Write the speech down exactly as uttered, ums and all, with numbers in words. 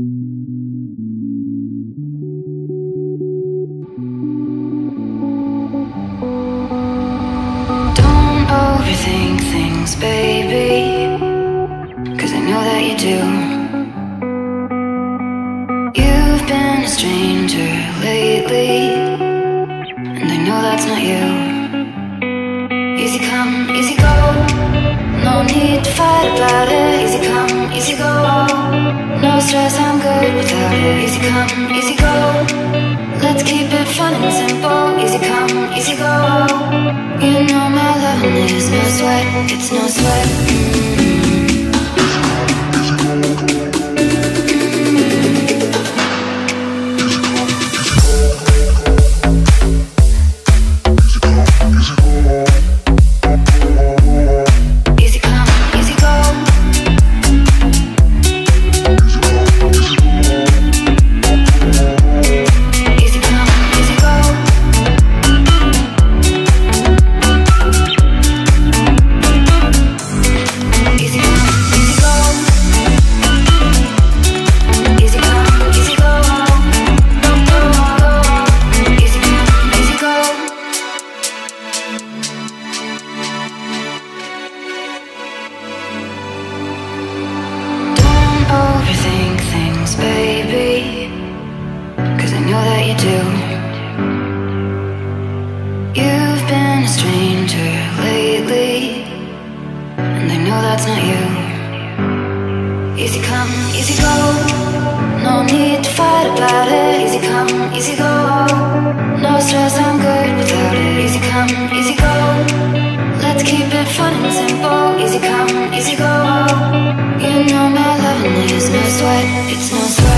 Don't overthink things, baby, 'cause I know that you do. You've been a stranger lately, and I know that's not you. Easy come, easy go, no need to fight about it. Easy come, easy go, no stress, I'm good without it. Easy come, easy go, let's keep it fun and simple. Easy come, easy go, you know my love is no sweat, it's no sweat. You've been a stranger lately, and I know that's not you. Easy come, easy go, no need to fight about it. Easy come, easy go, no stress, I'm good without it. Easy come, easy go, let's keep it fun and simple. Easy come, easy go, you know my love is no sweat, it's no sweat.